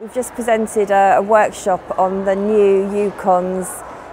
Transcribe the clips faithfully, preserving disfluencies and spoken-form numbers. We've just presented a, a workshop on the new UKONS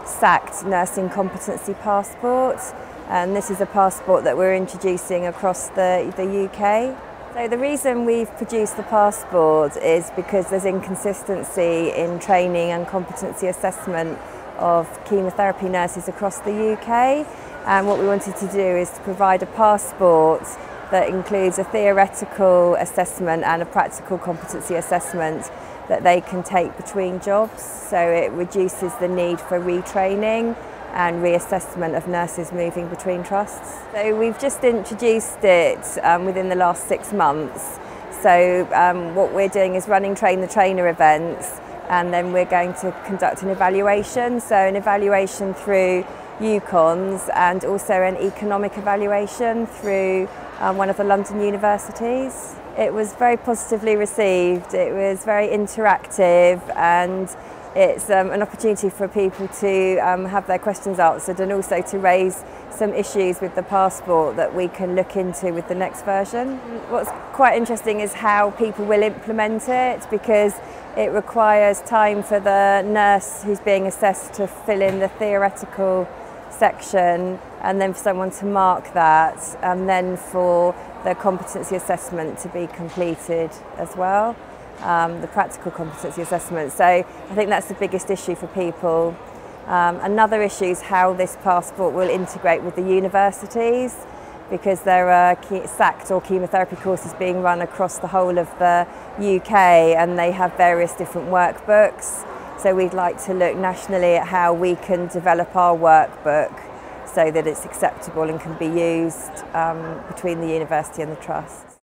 S A C T Nursing Competency Passport, and this is a passport that we're introducing across the, the U K. So the reason we've produced the passport is because there's inconsistency in training and competency assessment of chemotherapy nurses across the U K, and what we wanted to do is to provide a passport that includes a theoretical assessment and a practical competency assessment that they can take between jobs, so it reduces the need for retraining and reassessment of nurses moving between trusts. So we've just introduced it um, within the last six months. So um, what we're doing is running Train the Trainer events, and then we're going to conduct an evaluation. So an evaluation through UKONS and also an economic evaluation through um, one of the London universities. It was very positively received, it was very interactive, and it's um, an opportunity for people to um, have their questions answered and also to raise some issues with the passport that we can look into with the next version. What's quite interesting is how people will implement it, because it requires time for the nurse who's being assessed to fill in the theoretical section, and then for someone to mark that, and then for the competency assessment to be completed as well, um, the practical competency assessment. So I think that's the biggest issue for people. Um, another issue is how this passport will integrate with the universities, because there are S A C T or chemotherapy courses being run across the whole of the U K, and they have various different workbooks. So we'd like to look nationally at how we can develop our workbook so that it's acceptable and can be used um, between the university and the trust.